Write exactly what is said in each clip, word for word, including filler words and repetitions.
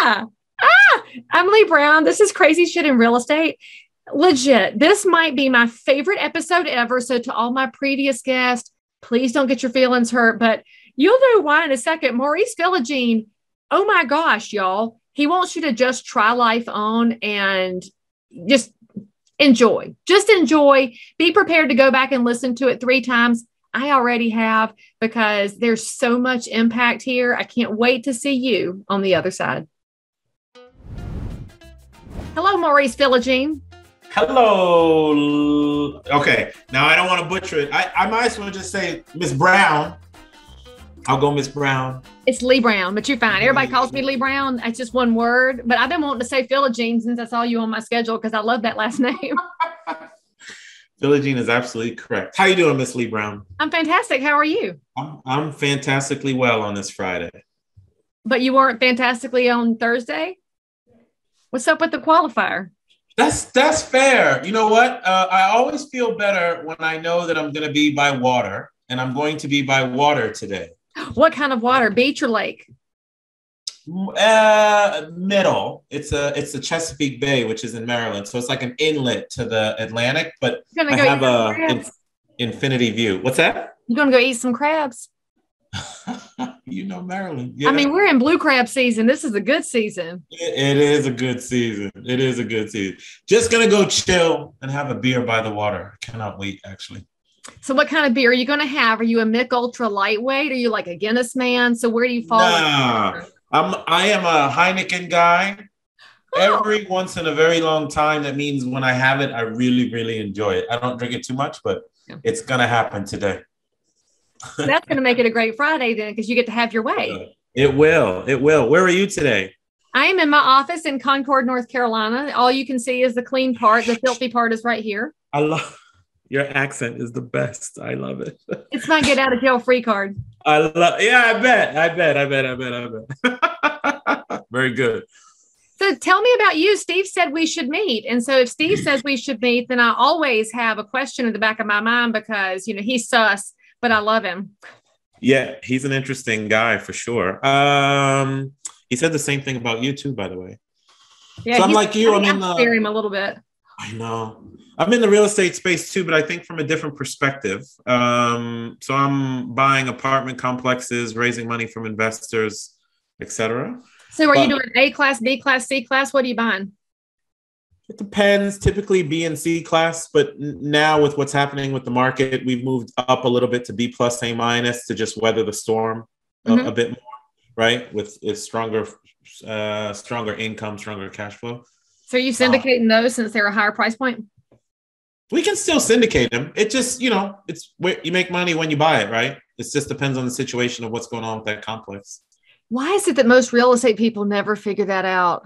Yeah. Ah, I'm Leigh Brown. This is Crazy Shit in Real Estate. Legit, this might be my favorite episode ever. So to all my previous guests, please don't get your feelings hurt, but you'll know why in a second. Maurice Philogene, oh my gosh, y'all. He wants you to just try life on and just enjoy. Just enjoy. Be prepared to go back and listen to it three times. I already have, because there's so much impact here. I can't wait to see you on the other side. Hello, Maurice Philogene. Hello. Okay. Now, I don't want to butcher it. I, I might as well just say Miss Brown. I'll go Miss Brown. It's Leigh Brown, but you're fine. Everybody calls me Leigh Brown. It's just one word. But I've been wanting to say Philogene since I saw you on my schedule, because I love that last name. Philogene is absolutely correct. How you doing, Miss Leigh Brown? I'm fantastic. How are you? I'm, I'm fantastically well on this Friday. But you weren't fantastically on Thursday? What's up with the qualifier? That's that's fair. You know what? Uh, I always feel better when I know that I'm going to be by water, and I'm going to be by water today. What kind of water? Beach or lake? Uh, middle. It's a it's the Chesapeake Bay, which is in Maryland, so it's like an inlet to the Atlantic. But I go have a in, infinity view. What's that? You're going to go eat some crabs. You know, Maryland. Yeah. I mean, we're in blue crab season. This is a good season. It, it is a good season. It is a good season. Just going to go chill and have a beer by the water. Cannot wait, actually. So what kind of beer are you going to have? Are you a Mick Ultra lightweight? Are you like a Guinness man? So where do you fall? Nah, I'm, I am a Heineken guy. Oh. Every once in a very long time. That means when I have it, I really, really enjoy it. I don't drink it too much, but yeah. It's going to happen today. So that's going to make it a great Friday then, because you get to have your way. It will. It will. Where are you today? I am in my office in Concord, North Carolina. All you can see is the clean part. The filthy part is right here. I love your accent is the best. I love it. It's my get out of jail free card. I love. Yeah, I bet. I bet. I bet. I bet. I bet. Very good. So tell me about you. Steve said we should meet. And so if Steve says we should meet, then I always have a question in the back of my mind, because, you know, he's sus. But I love him. Yeah, he's an interesting guy for sure. Um, he said the same thing about you too, by the way. Yeah, so I'm like you. I'm in the. Scare him a little bit. I know. I'm in the real estate space too, but I think from a different perspective. Um, so I'm buying apartment complexes, raising money from investors, et cetera. So are but, you doing A class, B class, C class? What are you buying? It depends, typically B and C class, but now with what's happening with the market, we've moved up a little bit to B plus, A minus to just weather the storm mm-hmm. a, a bit more, right? With is stronger, uh, stronger income, stronger cash flow. So are you syndicating uh, those since they're a higher price point? We can still syndicate them. It just, you know, it's where you make money when you buy it, right? It just depends on the situation of what's going on with that complex. Why is it that most real estate people never figure that out?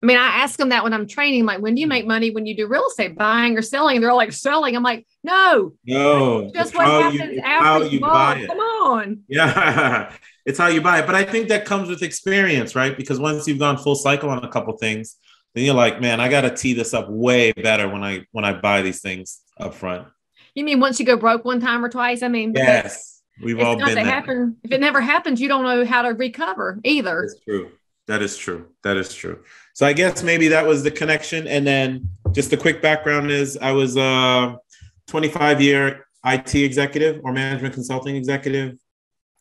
I mean, I ask them that when I'm training, like, when do you make money when you do real estate, buying or selling? They're all like, selling. I'm like, no, no, just what happens you, after you buy it. Come on. Yeah, it's how you buy it. But I think that comes with experience, right? Because once you've gone full cycle on a couple of things, then you're like, man, I got to tee this up way better when I when I buy these things up front. You mean once you go broke one time or twice? I mean, yes, we've all been there. If it never happens, you don't know how to recover either. It's true. That is true. That is true. So I guess maybe that was the connection. And then just a quick background is I was a twenty-five year I T executive or management consulting executive,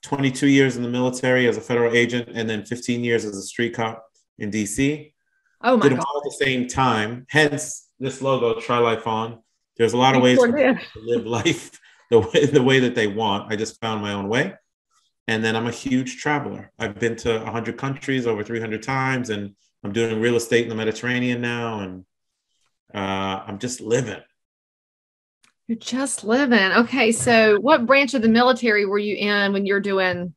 twenty-two years in the military as a federal agent, and then fifteen years as a street cop in D C. Oh my God. Did them all at the same time. Hence this logo, Try Life On. There's a lot of ways for people to live life the way, the way that they want. I just found my own way. And then I'm a huge traveler. I've been to one hundred countries over three hundred times, and I'm doing real estate in the Mediterranean now. And uh, I'm just living. You're just living. Okay. So what branch of the military were you in when you're doing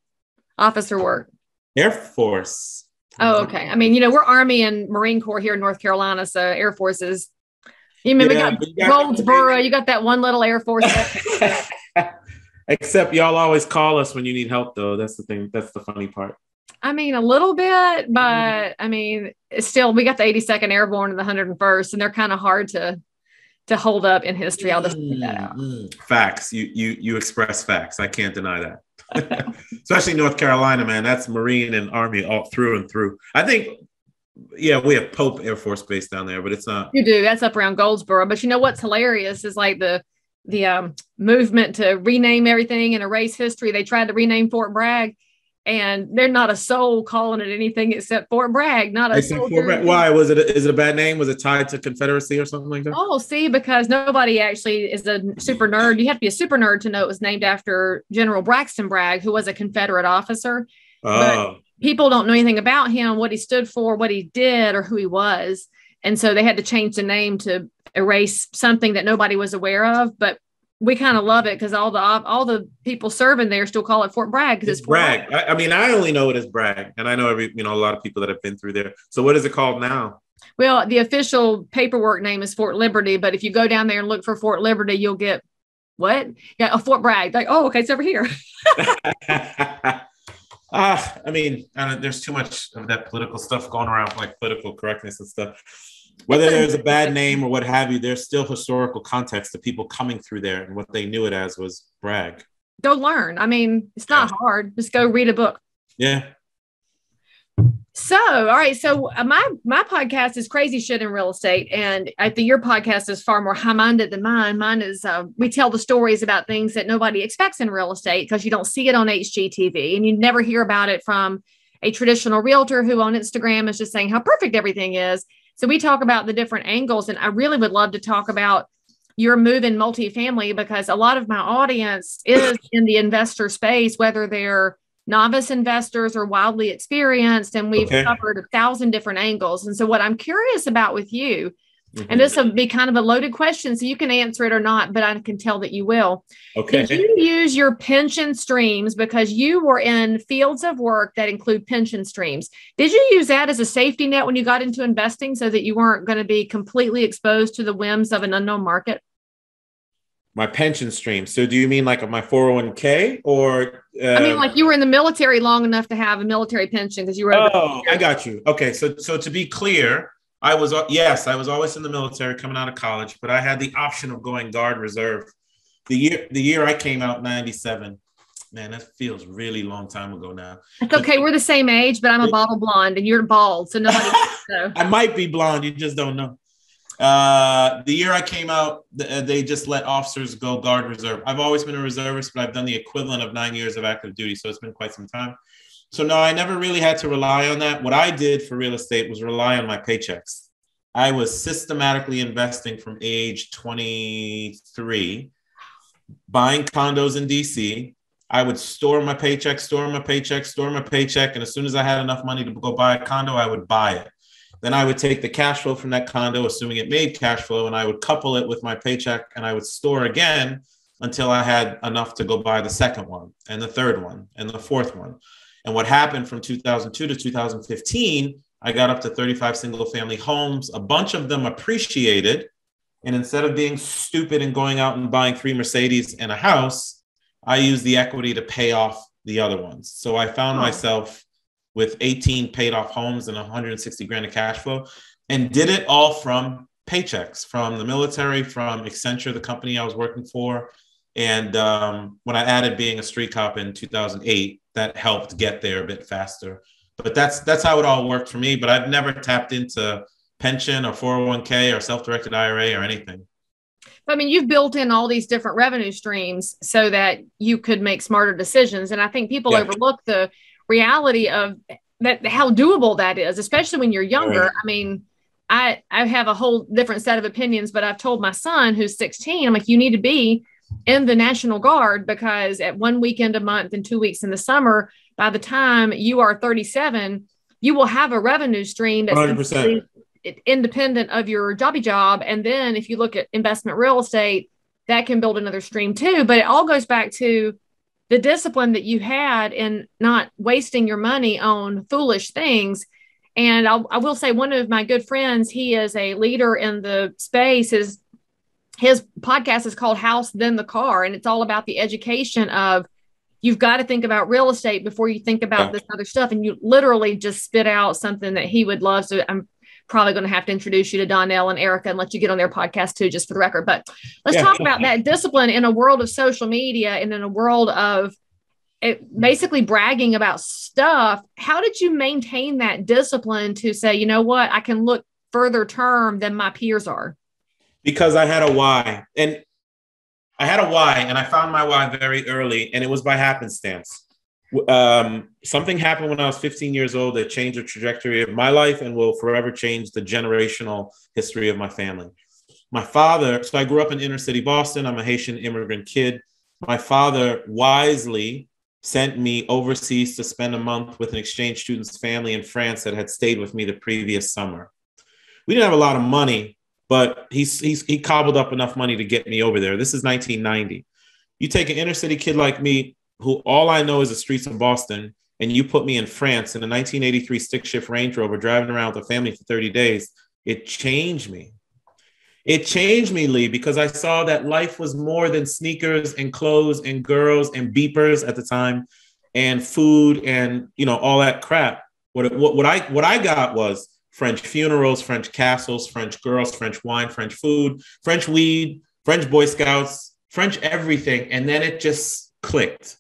officer work? Air Force. Oh, okay. I mean, you know, we're Army and Marine Corps here in North Carolina. So Air Force is, you mean, yeah, we got Goldsboro. You got that one little Air Force. Except y'all always call us when you need help, though. That's the thing. That's the funny part. I mean, a little bit, but I mean, it's still, we got the eighty-second Airborne and the one hundred first, and they're kind of hard to to hold up in history. I'll just put that out. Facts. You you you express facts. I can't deny that. Especially North Carolina, man. That's Marine and Army all through and through. I think Yeah, we have Pope Air Force Base down there, but it's not. You do. That's up around Goldsboro. But you know what's hilarious is like the the um, movement to rename everything and erase history. They tried to rename Fort Bragg, and they're not a soul calling it anything except Fort Bragg. Not a soul. Why was it? A, is it a bad name? Was it tied to Confederacy or something like that? Oh, see, because nobody actually is a super nerd. You have to be a super nerd to know it was named after General Braxton Bragg, who was a Confederate officer. Oh. But people don't know anything about him, what he stood for, what he did, or who he was. And so they had to change the name to erase something that nobody was aware of. But we kind of love it because all the all the people serving there still call it Fort Bragg because it's, it's Fort Bragg. Bragg. I, I mean, I only know it as Bragg, and I know every you know a lot of people that have been through there. So what is it called now? Well, the official paperwork name is Fort Liberty, but if you go down there and look for Fort Liberty, you'll get what? Yeah, a Fort Bragg. Like, oh, okay, it's over here. Ah, I mean, uh, there's too much of that political stuff going around, like political correctness and stuff. Whether there's a bad name or what have you, there's still historical context to people coming through there, and what they knew it as was Bragg. Go learn. I mean, it's not yeah. hard. Just go read a book. Yeah. So, all right. So my my podcast is Crazy Shit in Real Estate, and I think your podcast is far more high-minded than mine. Mine is uh, we tell the stories about things that nobody expects in real estate because you don't see it on H G T V, and you never hear about it from a traditional realtor who on Instagram is just saying how perfect everything is. So we talk about the different angles, and I really would love to talk about your move in multifamily because a lot of my audience is in the investor space, whether they're novice investors are wildly experienced, and we've okay. covered a thousand different angles. And so what I'm curious about with you, mm-hmm. and this will be kind of a loaded question, so you can answer it or not, but I can tell that you will. Okay. Did you use your pension streams, because you were in fields of work that include pension streams, did you use that as a safety net when you got into investing so that you weren't going to be completely exposed to the whims of an unknown market? My pension stream. So do you mean like my four oh one k or? Uh, I mean, like you were in the military long enough to have a military pension because you were. Oh, I got you. Okay. So, so to be clear, I was, yes, I was always in the military coming out of college, but I had the option of going Guard Reserve. The year, the year I came out, ninety-seven, man, that feels really long time ago now. It's okay. We're the same age, but I'm a bottle blonde and you're bald. So nobody knows. I might be blonde. You just don't know. Uh, the year I came out, th- they just let officers go Guard Reserve. I've always been a reservist, but I've done the equivalent of nine years of active duty. So it's been quite some time. So no, I never really had to rely on that. What I did for real estate was rely on my paychecks. I was systematically investing from age twenty-three, buying condos in D C. I would store my paycheck, store my paycheck, store my paycheck. And as soon as I had enough money to go buy a condo, I would buy it. Then I would take the cash flow from that condo, assuming it made cash flow, and I would couple it with my paycheck, and I would store again until I had enough to go buy the second one and the third one and the fourth one. And what happened from two thousand two to two thousand fifteen, I got up to thirty-five single family homes. A bunch of them appreciated. And instead of being stupid and going out and buying three Mercedes and a house, I used the equity to pay off the other ones. So I found myself with eighteen paid off homes and one hundred sixty grand of cash flow, and did it all from paychecks, from the military, from Accenture, the company I was working for. And um, when I added being a street cop in two thousand eight, that helped get there a bit faster. But that's that's how it all worked for me. But I've never tapped into pension or four oh one k or self-directed I R A or anything. I mean, you've built in all these different revenue streams so that you could make smarter decisions. And I think people yeah. overlook the reality of that, how doable that is, especially when you're younger. Right. I mean, I, I have a whole different set of opinions, but I've told my son who's sixteen, I'm like, you need to be in the National Guard because at one weekend a month and two weeks in the summer, by the time you are thirty-seven, you will have a revenue stream that's one hundred percent independent of your jobby job. And then if you look at investment real estate, that can build another stream too. But it all goes back to the discipline that you had in not wasting your money on foolish things. And I'll, I will say one of my good friends, he is a leader in the space. His, his podcast is called House Then the Car. And it's all about the education of you've got to think about real estate before you think about yeah. this other stuff. And you literally just spit out something that he would love. So I'm probably going to have to introduce you to Donnell and Erica and let you get on their podcast too, just for the record. But let's yeah. talk about that discipline in a world of social media and in a world of it, basically bragging about stuff. How did you maintain that discipline to say, you know what, I can look further term than my peers are? Because I had a why, and I had a why, and I found my why very early, and it was by happenstance. Um, something happened when I was fifteen years old that changed the trajectory of my life and will forever change the generational history of my family. My father, so I grew up in inner city Boston. I'm a Haitian immigrant kid. My father wisely sent me overseas to spend a month with an exchange student's family in France that had stayed with me the previous summer. We didn't have a lot of money, but he's, he's, he cobbled up enough money to get me over there. This is nineteen ninety. You take an inner city kid like me, who all I know is the streets of Boston, and you put me in France in a nineteen eighty-three stick shift Range Rover driving around with the family for thirty days, it changed me. It changed me, Leigh, because I saw that life was more than sneakers and clothes and girls and beepers at the time and food and, you know, all that crap. What, what, what, I, what I got was French funerals, French castles, French girls, French wine, French food, French weed, French Boy Scouts, French everything. And then it just clicked.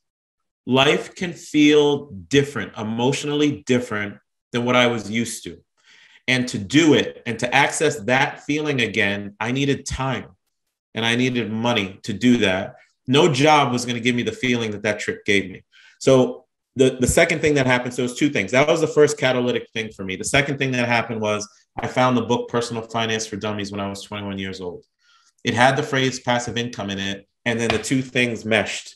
Life can feel different, emotionally different than what I was used to. And to do it and to access that feeling again, I needed time and I needed money to do that. No job was going to give me the feeling that that trip gave me. So the, the second thing that happened, so it was two things. That was the first catalytic thing for me. The second thing that happened was I found the book Personal Finance for Dummies when I was twenty-one years old. It had the phrase passive income in it. And then the two things meshed.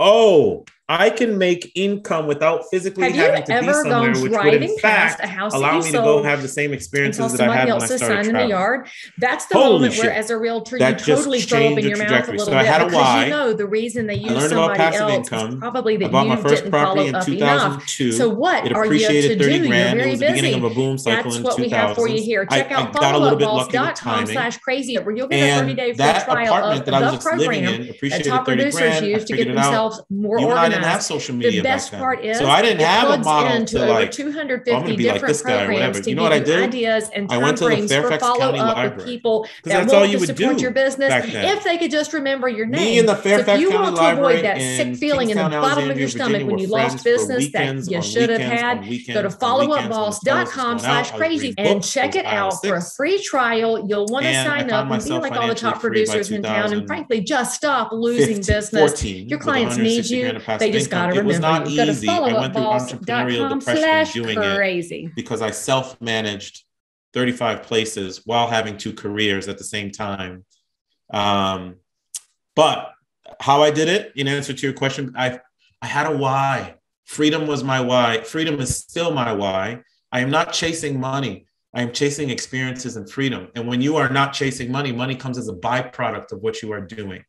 Oh, I can make income without physically have having to be somewhere, which would in fact a house allow me to go have the same experiences that I had when I started in the yard. That's the Holy moment shit. Where, as a realtor, that you totally throw up in your mouth a little so bit I had a because why. You know the reason they use somebody else income. Is probably that you my first didn't follow in up enough. So what it are you to do? You're very busy. Of a boom cycle That's in what we have for you here. Check out follow up boss dot com slash crazy where you'll get a thirty day free trial of the program that top producers use to get themselves more organized. I didn't have social media. The best back then. Part is, so I didn't have a model to like, two hundred fifty oh, I'm going to be like this guy or whatever. You know what I did? Ideas and I went to the Fairfax County Library. People that that's all you would do your business back then. If they could just remember your name. Me in the Fairfax so if you County want to avoid that sick feeling in the bottom of your stomach when you lost business that you should have had, go to follow up boss dot com slash crazy and check it out for a free trial. You'll want to sign up and be like all the top producers in town and frankly, just stop losing business. Your clients need you. They just got to remember. It was not easy. I went through entrepreneurial depression doing it because I self-managed thirty-five places while having two careers at the same time. Um, but how I did it, in answer to your question, I, I had a why. Freedom was my why. Freedom is still my why. I am not chasing money. I am chasing experiences and freedom. And when you are not chasing money, money comes as a byproduct of what you are doing.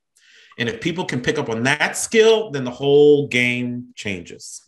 And if people can pick up on that skill, then the whole game changes.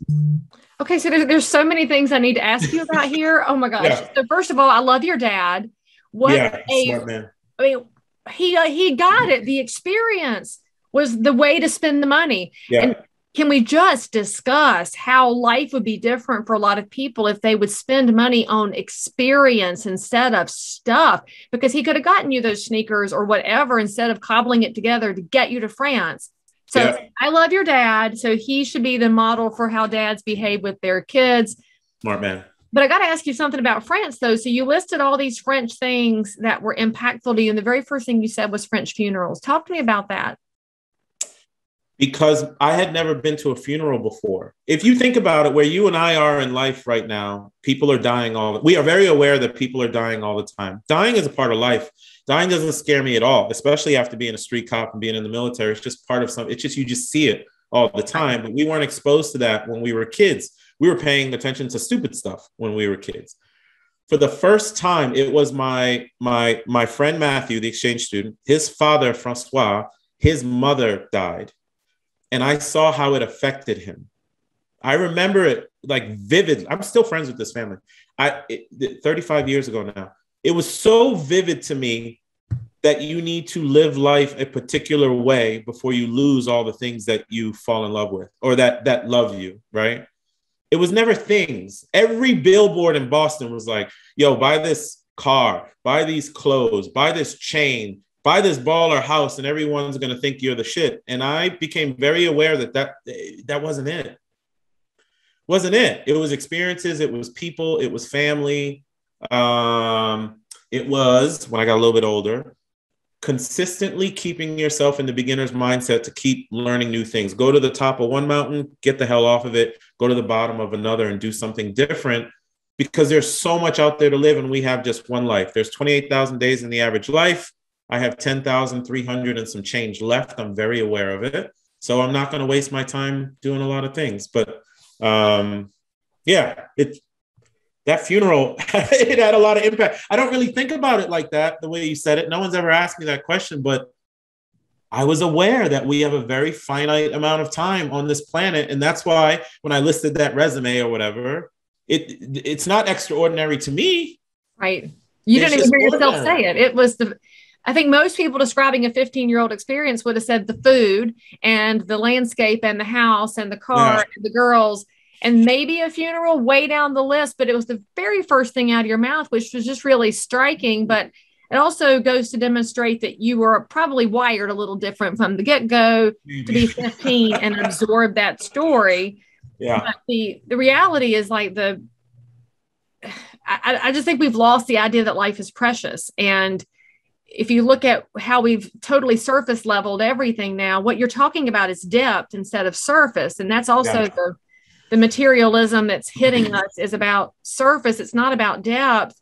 Okay, so there's, there's so many things I need to ask you about here. Oh my gosh. Yeah. So first of all, I love your dad. What yeah, a, smart man. I mean, he, uh, he got it. The experience was the way to spend the money. Yeah. And can we just discuss how life would be different for a lot of people if they would spend money on experience instead of stuff? Because he could have gotten you those sneakers or whatever instead of cobbling it together to get you to France. So yeah. I love your dad. So he should be the model for how dads behave with their kids. Smart man. But I got to ask you something about France, though. So you listed all these French things that were impactful to you. And the very first thing you said was French funerals. Talk to me about that. Because I had never been to a funeral before. If you think about it, where you and I are in life right now, people are dying all the time. We are very aware that people are dying all the time. Dying is a part of life. Dying doesn't scare me at all, especially after being a street cop and being in the military. It's just part of something. It's just, you just see it all the time. But we weren't exposed to that when we were kids. We were paying attention to stupid stuff when we were kids. For the first time, it was my, my, my friend Matthew, the exchange student, his father, Francois, his mother died. And I saw how it affected him. I remember it like vividly. I'm still friends with this family. I it, thirty-five years ago now. It was so vivid to me that you need to live life a particular way before you lose all the things that you fall in love with or that that love you, right? It was never things. Every billboard in Boston was like, yo, buy this car, buy these clothes, buy this chain, buy this baller house and everyone's going to think you're the shit. And I became very aware that that, that wasn't it. Wasn't it. It was experiences. It was people. It was family. Um, it was, when I got a little bit older, consistently keeping yourself in the beginner's mindset to keep learning new things. Go to the top of one mountain, get the hell off of it, go to the bottom of another and do something different, because there's so much out there to live and we have just one life. There's twenty-eight thousand days in the average life. I have ten thousand three hundred and some change left. I'm very aware of it. So I'm not going to waste my time doing a lot of things. But um, yeah, it, that funeral, it had a lot of impact. I don't really think about it like that, the way you said it. No one's ever asked me that question, but I was aware that we have a very finite amount of time on this planet. And that's why when I listed that resume or whatever, it it's not extraordinary to me. Right. You didn't even hear yourself say it. It was the... I think most people describing a fifteen-year-old experience would have said the food and the landscape and the house and the car yeah. and the girls and maybe a funeral way down the list. But it was the very first thing out of your mouth, which was just really striking. But it also goes to demonstrate that you were probably wired a little different from the get-go to be fifteen and absorb that story. Yeah. But the, the reality is like the, I, I just think we've lost the idea that life is precious. And if you look at how we've totally surface leveled everything now, what you're talking about is depth instead of surface. And that's also yeah. the, the materialism that's hitting us is about surface. It's not about depth.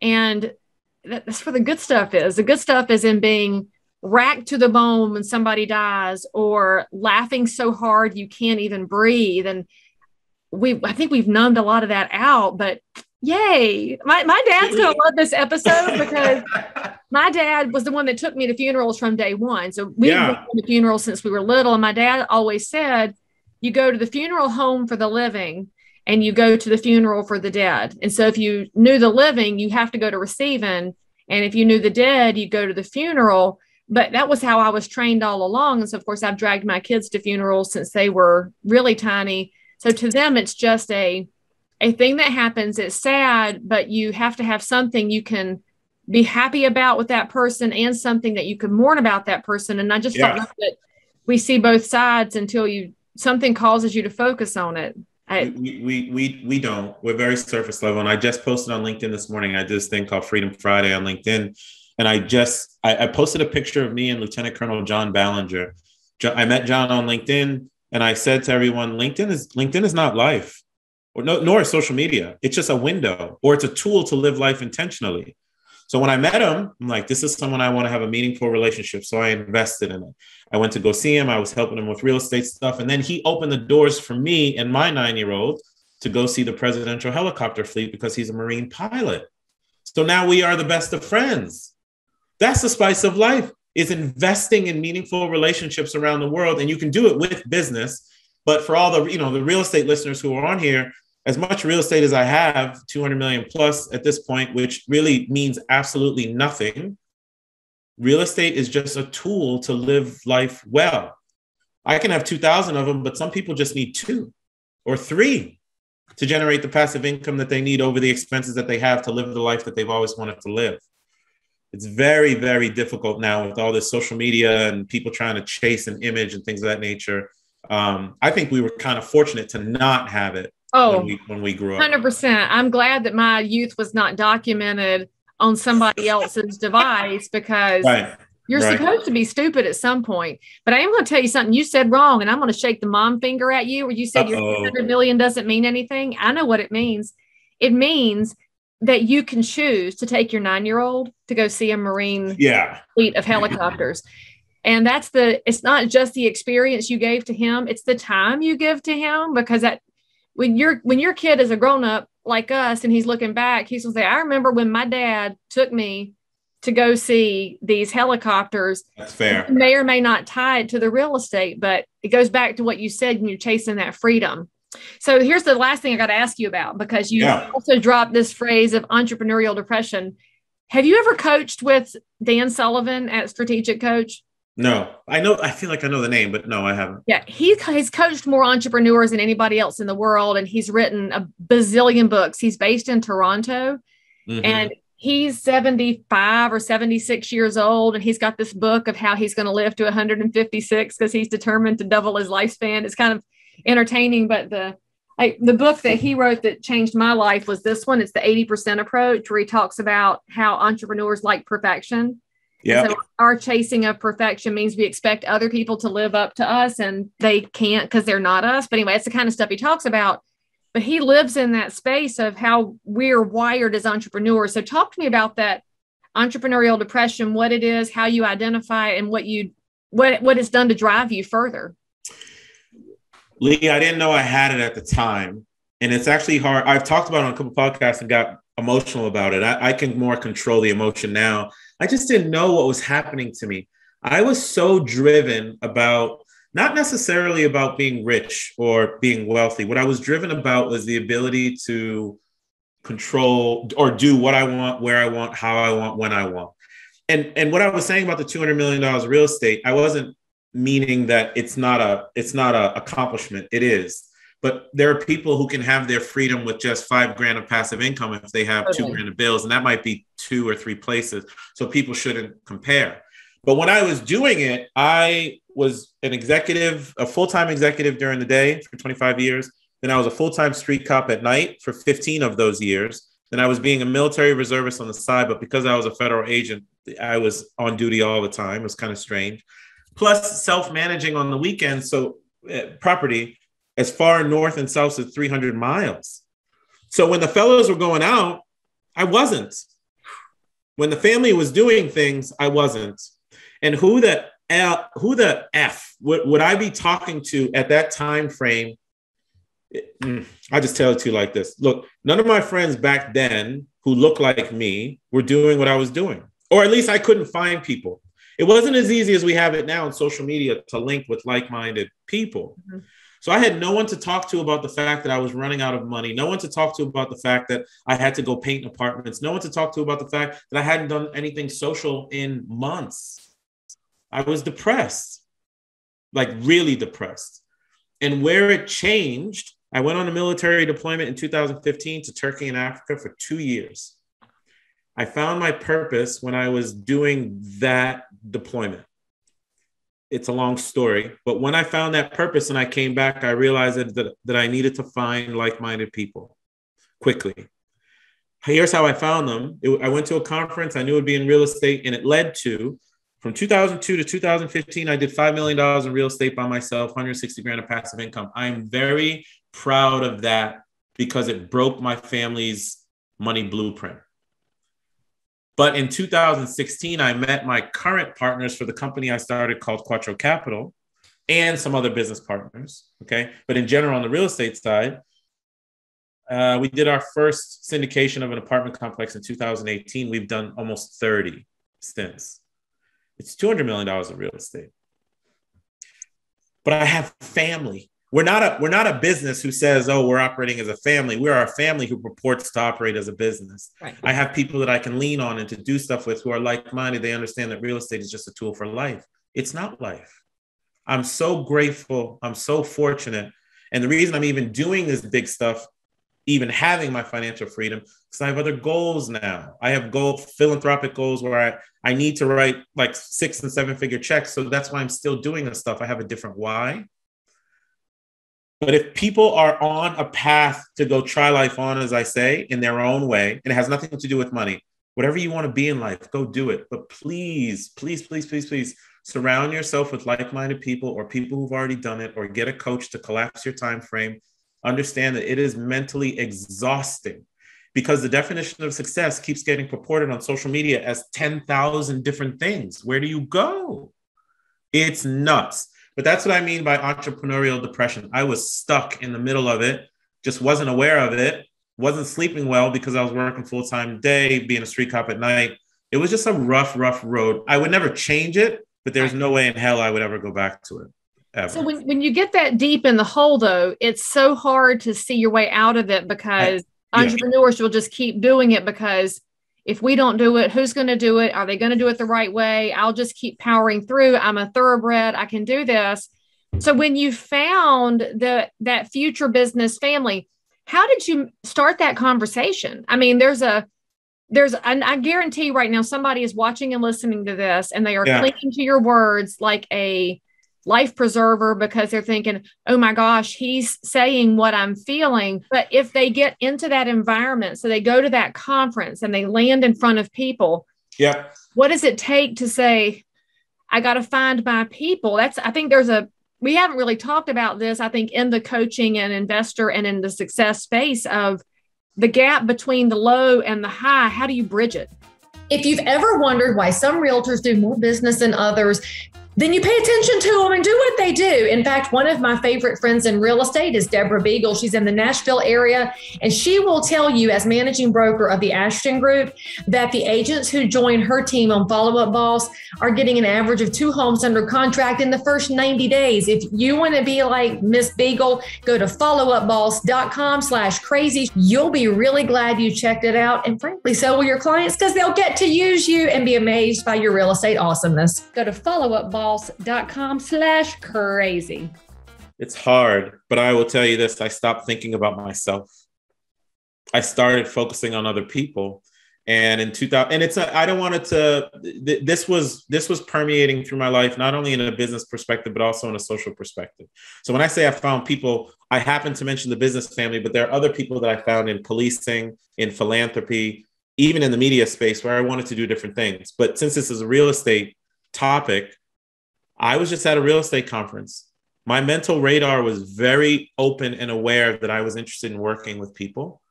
And that, that's where the good stuff is. The good stuff is in being racked to the bone when somebody dies or laughing so hard you can't even breathe. And we, I think we've numbed a lot of that out, but yay. My, my dad's going to love this episode because my dad was the one that took me to funerals from day one. So we've yeah. been to funerals since we were little. And my dad always said, you go to the funeral home for the living and you go to the funeral for the dead. And so if you knew the living, you have to go to receiving. And if you knew the dead, you go to the funeral. But that was how I was trained all along. And so, of course, I've dragged my kids to funerals since they were really tiny. So to them, it's just a A thing that happens. It's sad, but you have to have something you can be happy about with that person and something that you can mourn about that person. And I just yeah. thought that we see both sides until you something causes you to focus on it. I, we, we, we, we don't. We're very surface level. And I just posted on LinkedIn this morning. I did this thing called Freedom Friday on LinkedIn. And I just I, I posted a picture of me and Lieutenant Colonel John Ballinger. Jo- I met John on LinkedIn and I said to everyone, LinkedIn is LinkedIn is not life. Or no, nor is social media. It's just a window or it's a tool to live life intentionally. So when I met him, I'm like, this is someone I want to have a meaningful relationship. So I invested in it. I went to go see him. I was helping him with real estate stuff. And then he opened the doors for me and my nine-year-old to go see the presidential helicopter fleet because he's a Marine pilot. So now we are the best of friends. That's the spice of life, is investing in meaningful relationships around the world. And you can do it with business. But for all the, you know, the real estate listeners who are on here, as much real estate as I have, two hundred million plus at this point, which really means absolutely nothing, real estate is just a tool to live life well. I can have two thousand of them, but some people just need two or three to generate the passive income that they need over the expenses that they have to live the life that they've always wanted to live. It's very, very difficult now with all this social media and people trying to chase an image and things of that nature. Um, I think we were kind of fortunate to not have it. Oh, when we, when we grew up. one hundred percent. I'm glad that my youth was not documented on somebody else's device because right. you're right. supposed to be stupid at some point. But I am going to tell you something you said wrong, and I'm going to shake the mom finger at you where you said Uh-oh. your one hundred million doesn't mean anything. I know what it means. It means that you can choose to take your nine-year-old to go see a Marine yeah. fleet of helicopters. And that's the, it's not just the experience you gave to him. It's the time you give to him, because that, When your when your kid is a grown up like us and he's looking back, he's gonna say, "I remember when my dad took me to go see these helicopters." That's fair. You may or may not tie it to the real estate, but it goes back to what you said when you're chasing that freedom. So here's the last thing I got to ask you about, because you yeah. also dropped this phrase of entrepreneurial depression. Have you ever coached with Dan Sullivan at Strategic Coach? No, I know. I feel like I know the name, but no, I haven't. Yeah, he, he's coached more entrepreneurs than anybody else in the world. And he's written a bazillion books. He's based in Toronto. Mm-hmm. And he's seventy-five or seventy-six years old, and he's got this book of how he's going to live to one hundred fifty-six because he's determined to double his lifespan. It's kind of entertaining, but the I, the book that he wrote that changed my life was this one. It's the eighty percent approach, where he talks about how entrepreneurs like perfection. Yeah. So our chasing of perfection means we expect other people to live up to us, and they can't because they're not us. But anyway, it's the kind of stuff he talks about. But he lives in that space of how we're wired as entrepreneurs. So talk to me about that entrepreneurial depression, what it is, how you identify it, and what you what what it's done to drive you further. Leigh, I didn't know I had it at the time. And it's actually hard. I've talked about it on a couple of podcasts and got emotional about it. I, I can more control the emotion now. I just didn't know what was happening to me. I was so driven about, not necessarily about being rich or being wealthy. What I was driven about was the ability to control or do what I want, where I want, how I want, when I want. And, and what I was saying about the two hundred million dollars real estate, I wasn't meaning that it's not a, it's not a accomplishment. It is. But there are people who can have their freedom with just five grand of passive income if they have okay. two grand of bills, and that might be two or three places. So people shouldn't compare. But when I was doing it, I was an executive, a full-time executive during the day for twenty-five years. Then I was a full-time street cop at night for fifteen of those years. Then I was being a military reservist on the side, but because I was a federal agent, I was on duty all the time. It was kind of strange. Plus self-managing on the weekends, so uh, property as far north and south as three hundred miles. So when the fellows were going out, I wasn't. When the family was doing things, I wasn't. And who the, L, who the F would, would I be talking to at that time frame? I just tell it to you like this. Look, none of my friends back then who looked like me were doing what I was doing, or at least I couldn't find people. It wasn't as easy as we have it now on social media to link with like-minded people. Mm-hmm. So I had no one to talk to about the fact that I was running out of money, no one to talk to about the fact that I had to go paint apartments, no one to talk to about the fact that I hadn't done anything social in months. I was depressed, like really depressed. And where it changed, I went on a military deployment in two thousand fifteen to Turkey and Africa for two years. I found my purpose when I was doing that deployment. It's a long story, but when I found that purpose and I came back, I realized that, that I needed to find like-minded people quickly. Here's how I found them. It, I went to a conference. I knew it would be in real estate, and it led to, from two thousand two to two thousand fifteen, I did five million dollars in real estate by myself, one hundred sixty grand of passive income. I'm very proud of that because it broke my family's money blueprint. But in two thousand sixteen, I met my current partners for the company I started called Quattro Capital and some other business partners, okay? But in general, on the real estate side, uh, we did our first syndication of an apartment complex in two thousand eighteen. We've done almost thirty since. It's two hundred million dollars in real estate. But I have family. We're not a, we're not a business who says, oh, we're operating as a family. We're a family who purports to operate as a business. Right. I have people that I can lean on and to do stuff with who are like-minded. They understand that real estate is just a tool for life. It's not life. I'm so grateful. I'm so fortunate. And the reason I'm even doing this big stuff, even having my financial freedom, because I have other goals now. I have goal, philanthropic goals where I, I need to write like six and seven figure checks. So that's why I'm still doing this stuff. I have a different why. But if people are on a path to go try life on, as I say, in their own way, and it has nothing to do with money, whatever you want to be in life, go do it. But please, please, please, please, please surround yourself with like-minded people or people who've already done it, or get a coach to collapse your time frame. Understand that it is mentally exhausting because the definition of success keeps getting purported on social media as ten thousand different things. Where do you go? It's nuts. But that's what I mean by entrepreneurial depression. I was stuck in the middle of it, just wasn't aware of it, wasn't sleeping well because I was working full-time day, being a street cop at night. It was just a rough, rough road. I would never change it, but there's no way in hell I would ever go back to it, ever. So when, when you get that deep in the hole, though, it's so hard to see your way out of it because I, yeah. entrepreneurs will just keep doing it because if we don't do it, who's going to do it? Are they going to do it the right way? I'll just keep powering through. I'm a thoroughbred. I can do this. So when you found the that future business family, how did you start that conversation? I mean, there's a There's, and I guarantee right now somebody is watching and listening to this, and they are yeah. clinging to your words like a life preserver, because they're thinking, oh my gosh, he's saying what I'm feeling. But if they get into that environment, so they go to that conference and they land in front of people. Yeah. What does it take to say, I got to find my people? That's, I think there's a, we haven't really talked about this, I think, in the coaching and investor and in the success space, of the gap between the low and the high. How do you bridge it? If you've ever wondered why some realtors do more business than others, then you pay attention to them and do what they do. In fact, one of my favorite friends in real estate is Deborah Beagle. She's in the Nashville area, and she will tell you, as managing broker of the Ashton Group, that the agents who join her team on Follow Up Boss are getting an average of two homes under contract in the first ninety days. If you want to be like Miss Beagle, go to follow up boss dot com slash crazy. You'll be really glad you checked it out. And frankly, so will your clients, because they'll get to use you and be amazed by your real estate awesomeness. Go to Follow Up Boss. boss dot com slash crazy. It's hard, but I will tell you this. I stopped thinking about myself. I started focusing on other people. And in two thousand, and it's, a, I don't want it to, th- this was, this was permeating through my life, not only in a business perspective, but also in a social perspective. So when I say I found people, I happen to mention the business family, but there are other people that I found in policing, in philanthropy, even in the media space, where I wanted to do different things. But since this is a real estate topic, I was just at a real estate conference. My mental radar was very open and aware that I was interested in working with people.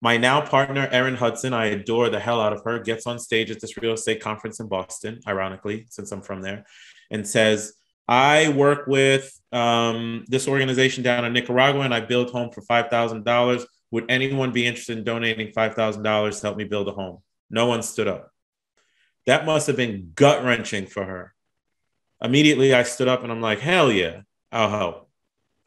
My now partner, Erin Hudson, I adore the hell out of her, gets on stage at this real estate conference in Boston, ironically, since I'm from there, and says, I work with um, this organization down in Nicaragua, and I build home for five thousand dollars. Would anyone be interested in donating five thousand dollars to help me build a home? No one stood up. That must have been gut-wrenching for her. Immediately, I stood up and I'm like, hell yeah, I'll help.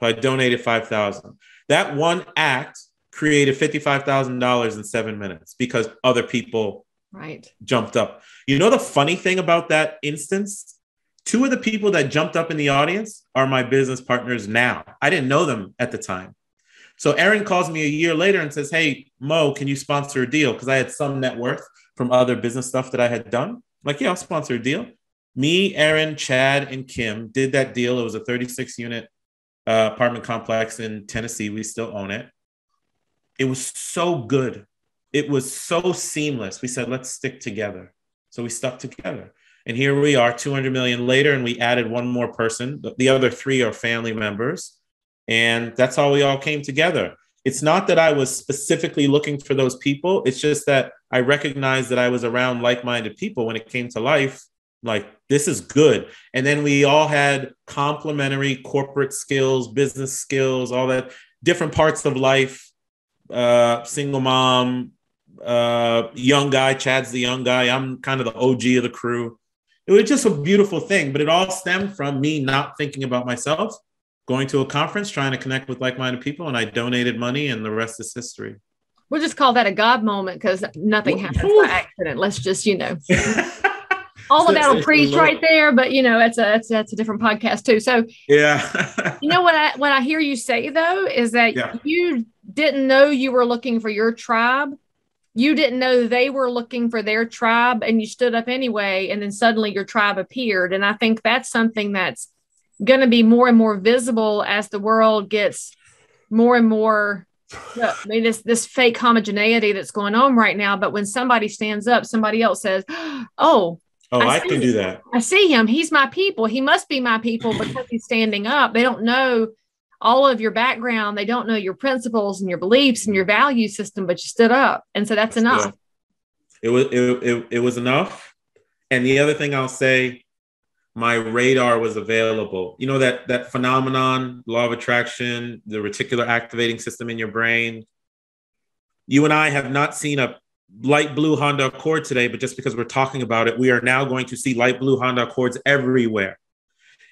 So I donated five thousand dollars. That one act created fifty-five thousand dollars in seven minutes because other people right. jumped up. You know the funny thing about that instance? Two of the people that jumped up in the audience are my business partners now. I didn't know them at the time. So Erin calls me a year later and says, hey, Mo, can you sponsor a deal? Because I had some net worth from other business stuff that I had done. I'm like, yeah, I'll sponsor a deal. Me, Erin, Chad, and Kim did that deal. It was a thirty-six unit uh, apartment complex in Tennessee. We still own it. It was so good. It was so seamless. We said, let's stick together. So we stuck together. And here we are, two hundred million later, and we added one more person. The other three are family members. And that's how we all came together. It's not that I was specifically looking for those people. It's just that I recognized that I was around like-minded people when it came to life. Like, this is good. And then we all had complementary corporate skills, business skills, all that, different parts of life, uh, single mom, uh, young guy, Chad's the young guy. I'm kind of the O G of the crew. It was just a beautiful thing, but it all stemmed from me not thinking about myself, going to a conference, trying to connect with like-minded people. And I donated money, and the rest is history. We'll just call that a God moment, because nothing happens by accident. Let's just, you know. All of that will preach right there, but you know, that's a that's, that's a different podcast too. So yeah, you know what I what I hear you say though is that yeah. you didn't know you were looking for your tribe, you didn't know they were looking for their tribe, and you stood up anyway, and then suddenly your tribe appeared. And I think that's something that's going to be more and more visible as the world gets more and more. I mean, this this fake homogeneity that's going on right now. But when somebody stands up, somebody else says, "Oh." Oh, I, I can do that. I see him. He's my people. He must be my people because he's standing up. They don't know all of your background. They don't know your principles and your beliefs and your value system, but you stood up. And so that's enough. Yeah. It was, it, it, it was enough. And the other thing I'll say, my radar was available. You know, that, that phenomenon, law of attraction, the reticular activating system in your brain. You and I have not seen a light blue Honda Accord today, but just because we're talking about it, we are now going to see light blue Honda Accords everywhere.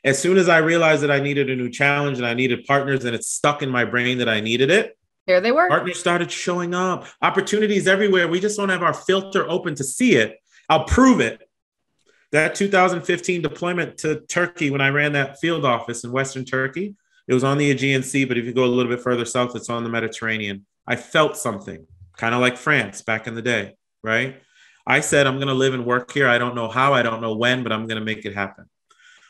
As soon as I realized that I needed a new challenge and I needed partners, and it's stuck in my brain that I needed it, there they were. Partners started showing up. Opportunities everywhere. We just don't have our filter open to see it. I'll prove it. That two thousand fifteen deployment to Turkey, when I ran that field office in Western Turkey, it was on the Aegean Sea, but if you go a little bit further south, it's on the Mediterranean. I felt something. Kind of like France back in the day. right? I said, I'm going to live and work here. I don't know how, I don't know when, but I'm going to make it happen.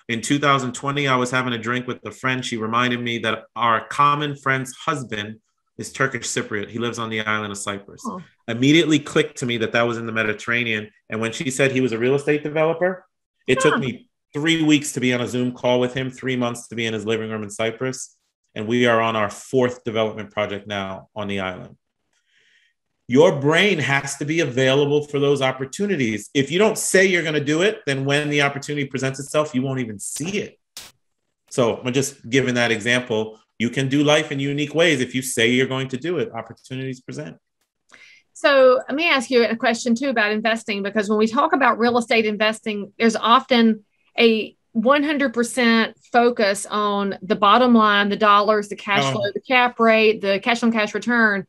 In two thousand twenty, I was having a drink with a friend. She reminded me that our common friend's husband is Turkish Cypriot. He lives on the island of Cyprus. Oh. Immediately clicked to me that that was in the Mediterranean. And when she said he was a real estate developer, it yeah. took me three weeks to be on a Zoom call with him, three months to be in his living room in Cyprus. And we are on our fourth development project now on the island. Your brain has to be available for those opportunities. If you don't say you're going to do it, then when the opportunity presents itself, you won't even see it. So I'm just giving that example. You can do life in unique ways. If you say you're going to do it, opportunities present. So let me ask you a question too about investing, because when we talk about real estate investing, there's often a one hundred percent focus on the bottom line, the dollars, the cash oh. flow, the cap rate, the cash on cash return.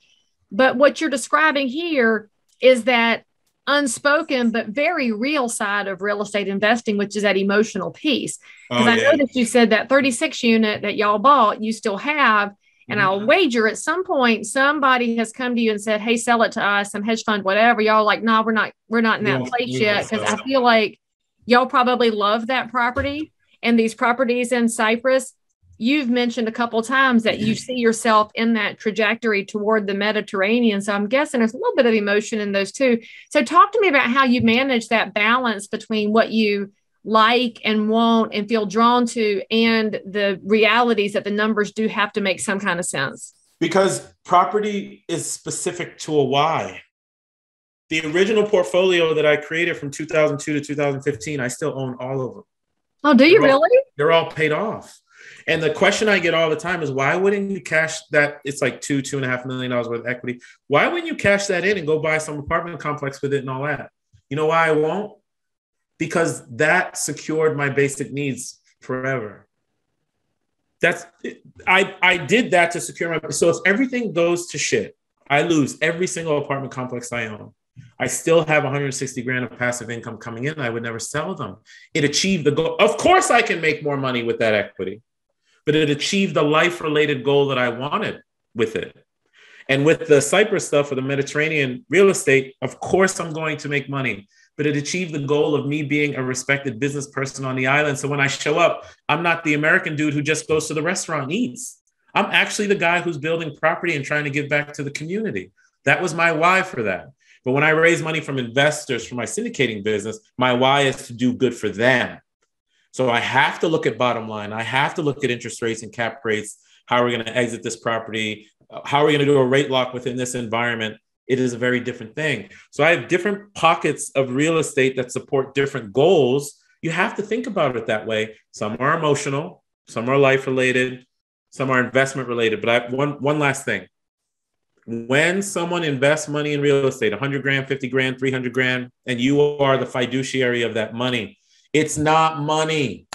But what you're describing here is that unspoken, but very real side of real estate investing, which is that emotional piece. Because oh, I yeah. noticed you said that thirty-six unit that y'all bought, you still have. And mm-hmm. I'll wager at some point, somebody has come to you and said, hey, sell it to us, some hedge fund, whatever. Y'all like, no, nah, we're not, we're not in that no, place yet. Because I feel like y'all probably love that property and these properties in Cyprus. You've mentioned a couple of times that you see yourself in that trajectory toward the Mediterranean. So I'm guessing there's a little bit of emotion in those two. So talk to me about how you manage that balance between what you like and want and feel drawn to and the realities that the numbers do have to make some kind of sense. Because property is specific to a why. The original portfolio that I created from two thousand two to two thousand fifteen, I still own all of them. Oh, do you they're really? All, they're all paid off. And the question I get all the time is, why wouldn't you cash that? It's like two, two and a half million dollars worth of equity. Why wouldn't you cash that in and go buy some apartment complex with it and all that? You know why I won't? Because that secured my basic needs forever. That's I, I did that to secure my. So if everything goes to shit, I lose every single apartment complex I own. I still have one hundred sixty grand of passive income coming in. I would never sell them. It achieved the goal. Of course, I can make more money with that equity, but it achieved the life-related goal that I wanted with it. And with the Cyprus stuff or the Mediterranean real estate, of course, I'm going to make money, but it achieved the goal of me being a respected business person on the island. So when I show up, I'm not the American dude who just goes to the restaurant and eats. I'm actually the guy who's building property and trying to give back to the community. That was my why for that. But when I raise money from investors for my syndicating business, my why is to do good for them. So I have to look at bottom line. I have to look at interest rates and cap rates. How are we going to exit this property? How are we going to do a rate lock within this environment? It is a very different thing. So I have different pockets of real estate that support different goals. You have to think about it that way. Some are emotional, some are life related, some are investment related. But I have one, one last thing. When someone invests money in real estate, one hundred grand, fifty grand, three hundred grand, and you are the fiduciary of that money, it's not money.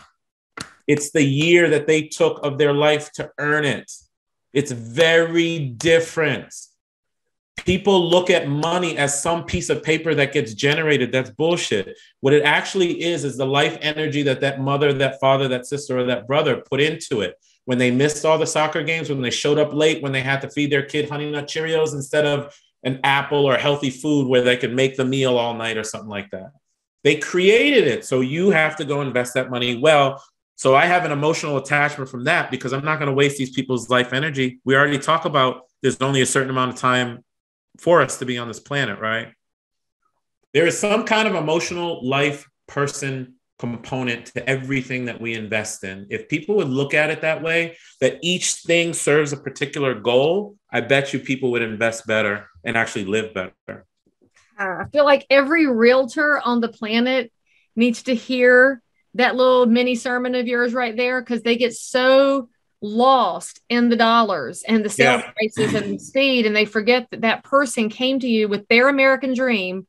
It's the year that they took of their life to earn it. It's very different. People look at money as some piece of paper that gets generated. That's bullshit. What it actually is, is the life energy that that mother, that father, that sister, or that brother put into it. When they missed all the soccer games, when they showed up late, when they had to feed their kid Honey Nut Cheerios instead of an apple or healthy food where they could make the meal all night or something like that. They created it. So you have to go invest that money well. So I have an emotional attachment from that because I'm not going to waste these people's life energy. We already talk about there's only a certain amount of time for us to be on this planet, right? There is some kind of emotional life person component to everything that we invest in. If people would look at it that way, that each thing serves a particular goal, I bet you people would invest better and actually live better. I feel like every realtor on the planet needs to hear that little mini sermon of yours right there, because they get so lost in the dollars and the sales yeah. prices and the speed. And they forget that that person came to you with their American dream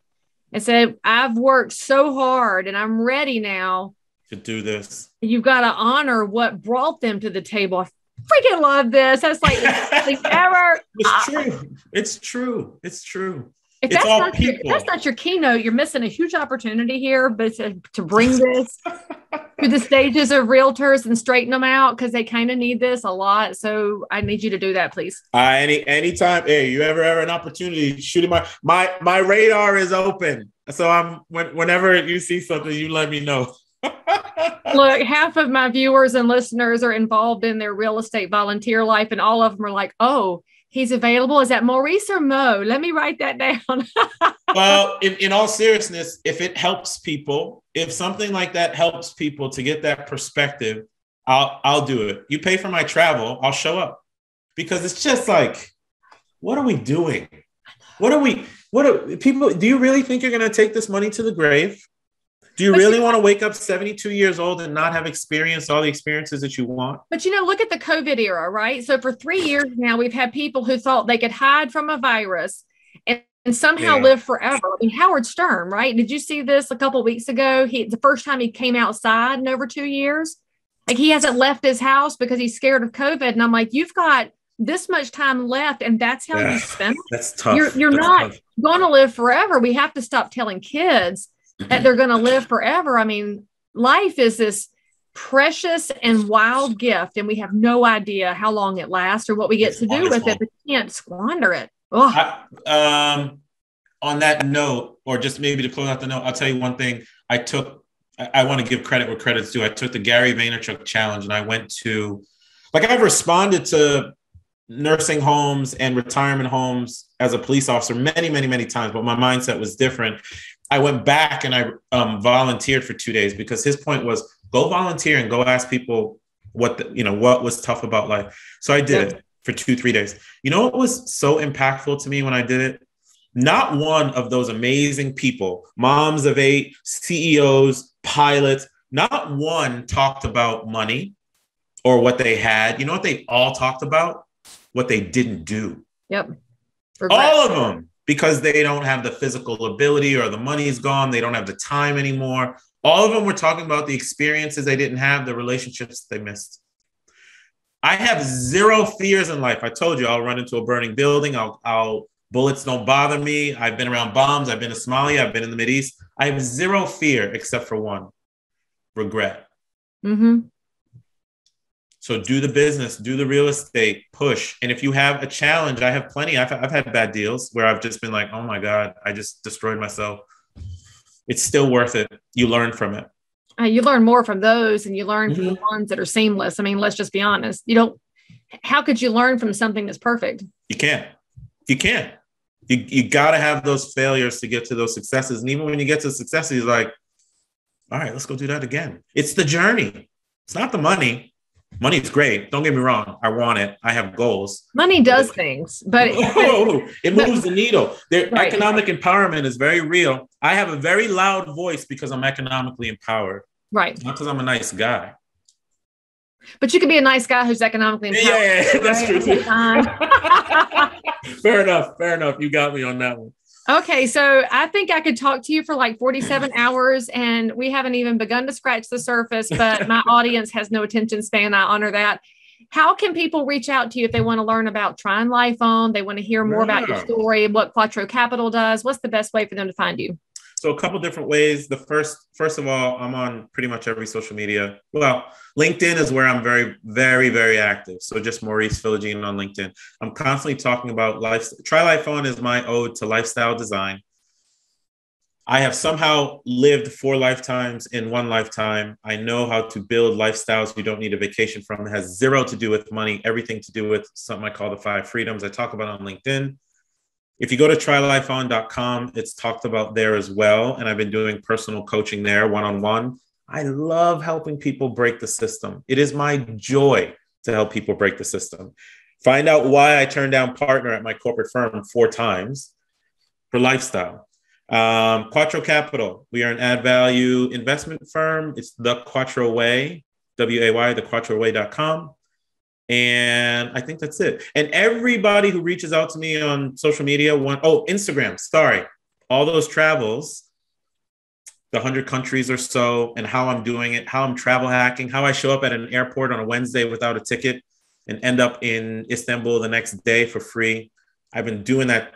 and said, I've worked so hard and I'm ready now to do this. You've got to honor what brought them to the table. I freaking love this. That's like, like ever. It's true. It's true. It's true. If that's not, your, if that's not your keynote, you're missing a huge opportunity here, but to, to bring this to the stages of realtors and straighten them out because they kind of need this a lot. So I need you to do that, please. Uh, any anytime, hey, you ever have an opportunity, shoot my my my radar is open. So I'm when, whenever you see something, you let me know. Look, half of my viewers and listeners are involved in their real estate volunteer life, and all of them are like, "Oh, he's available. Is that Maurice or Mo? Let me write that down." Well, in, in all seriousness, if it helps people, if something like that helps people to get that perspective, I'll I'll do it. You pay for my travel, I'll show up, because it's just like, what are we doing? What are we? What are people? Do you really think you're going to take this money to the grave? Do you but really you, want to wake up seventy-two years old and not have experienced all the experiences that you want? But, you know, look at the COVID era, right? So for three years now, we've had people who thought they could hide from a virus and, and somehow yeah. live forever. I mean, Howard Stern, right? Did you see this a couple of weeks ago? He, the first time he came outside in over two years, like he hasn't left his house because he's scared of COVID. And I'm like, you've got this much time left, and that's how yeah, you spend it. That's tough. You're, you're that's not going to live forever. We have to stop telling kids that they're going to live forever. I mean, life is this precious and wild gift, and we have no idea how long it lasts or what we get it's to do wonderful. with it. But we can't squander it. I, um, on that note, or just maybe to close out the note, I'll tell you one thing. I took, I, I want to give credit where credit's due. I took the Gary Vaynerchuk challenge, and I went to, like, I've responded to nursing homes and retirement homes as a police officer many, many, many times, but my mindset was different. I went back and I um, volunteered for two days because his point was go volunteer and go ask people what, the, you know, what was tough about life. So I did it for two, three days. You know, what was so impactful to me when I did it? Not one of those amazing people, moms of eight, C E Os, pilots, not one talked about money or what they had. You know what they all talked about? What they didn't do. Yep. Regret. All of them. Because they don't have the physical ability or the money is gone. They don't have the time anymore. All of them were talking about the experiences they didn't have, the relationships they missed. I have zero fears in life. I told you I'll run into a burning building. I'll, I'll bullets don't bother me. I've been around bombs. I've been in Somalia. I've been in the Mideast. I have zero fear except for one, regret. Mm-hmm. So do the business, do the real estate, push. And if you have a challenge, I have plenty. I've, I've had bad deals where I've just been like, oh my God, I just destroyed myself. It's still worth it. You learn from it. Uh, you learn more from those, and you learn mm-hmm. from the ones that are seamless. I mean, let's just be honest. You don't, how could you learn from something that's perfect? You can't. You can't. You, you got to have those failures to get to those successes. And even when you get to successes, you're like, all right, let's go do that again. It's the journey. It's not the money. Money is great. Don't get me wrong. I want it. I have goals. Money does things, but oh, it moves the needle. Their right. economic empowerment is very real. I have a very loud voice because I'm economically empowered. Right. Not because I'm a nice guy. But you can be a nice guy who's economically empowered. Yeah, yeah, yeah. That's true too. Fair enough. Fair enough. You got me on that one. Okay, so I think I could talk to you for like forty-seven hours, and we haven't even begun to scratch the surface, but my audience has no attention span. I honor that. How can people reach out to you if they want to learn about Trying Life On? They want to hear more yeah. about your story, what Quattro Capital does. What's the best way for them to find you? So a couple different ways. The first, first of all, I'm on pretty much every social media. Well, LinkedIn is where I'm very, very, very active. So just Maurice Philogene on LinkedIn. I'm constantly talking about life. Try Life On is my ode to lifestyle design. I have somehow lived four lifetimes in one lifetime. I know how to build lifestyles you don't need a vacation from. It has zero to do with money, everything to do with something I call the five freedoms. I talk about on LinkedIn. If you go to try life on dot com, it's talked about there as well. And I've been doing personal coaching there, one-on-one. I love helping people break the system. It is my joy to help people break the system. Find out why I turned down partner at my corporate firm four times for lifestyle. Um, Quattro Capital, we are an add value investment firm. It's the Quattro Way, W A Y, the quattro way dot com. And I think that's it. And everybody who reaches out to me on social media, one, oh, Instagram, sorry. All those travels, the one hundred countries or so, and how I'm doing it, how I'm travel hacking, how I show up at an airport on a Wednesday without a ticket and end up in Istanbul the next day for free. I've been doing that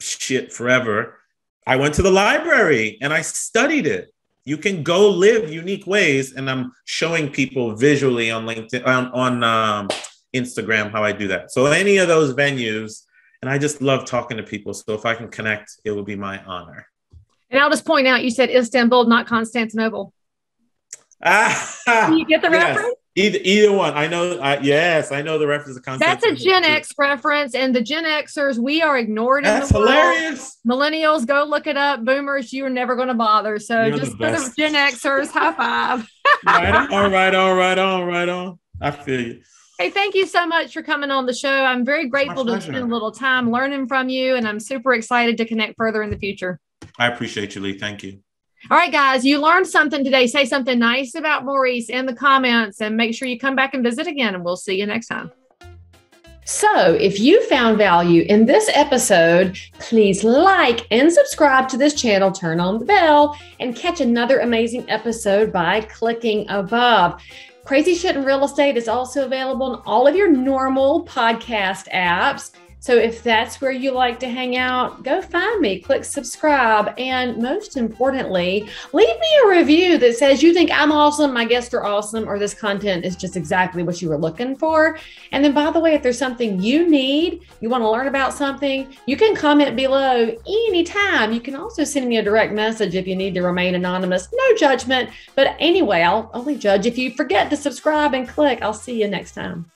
shit forever. I went to the library and I studied it. You can go live unique ways. And I'm showing people visually on LinkedIn, on, on um, Instagram, how I do that. So any of those venues. And I just love talking to people. So if I can connect, it will be my honor. And I'll just point out, you said Istanbul, not Constantinople. Ah, you get the yes. reference? Either, either one. I know. I, yes, I know the reference. Of That's a Gen X reference. And the Gen Xers, we are ignored. That's in the hilarious. World. Millennials, go look it up. Boomers, you are never going to bother. So You're just for the Gen Xers, high five. Right on, all right on, right on, right on. I feel you. Hey, thank you so much for coming on the show. I'm very grateful to spend a little time learning from you, and I'm super excited to connect further in the future. I appreciate you, Leigh. Thank you. All right, guys, you learned something today. Say something nice about Maurice in the comments, and make sure you come back and visit again, and we'll see you next time. So if you found value in this episode, please like and subscribe to this channel, turn on the bell, and catch another amazing episode by clicking above. Crazy Shit in Real Estate is also available on all of your normal podcast apps. So if that's where you like to hang out, go find me, click subscribe. And most importantly, leave me a review that says you think I'm awesome, my guests are awesome, or this content is just exactly what you were looking for. And then by the way, if there's something you need, you want to learn about something, you can comment below anytime. You can also send me a direct message if you need to remain anonymous, no judgment. But anyway, I'll only judge if you forget to subscribe and click. I'll see you next time.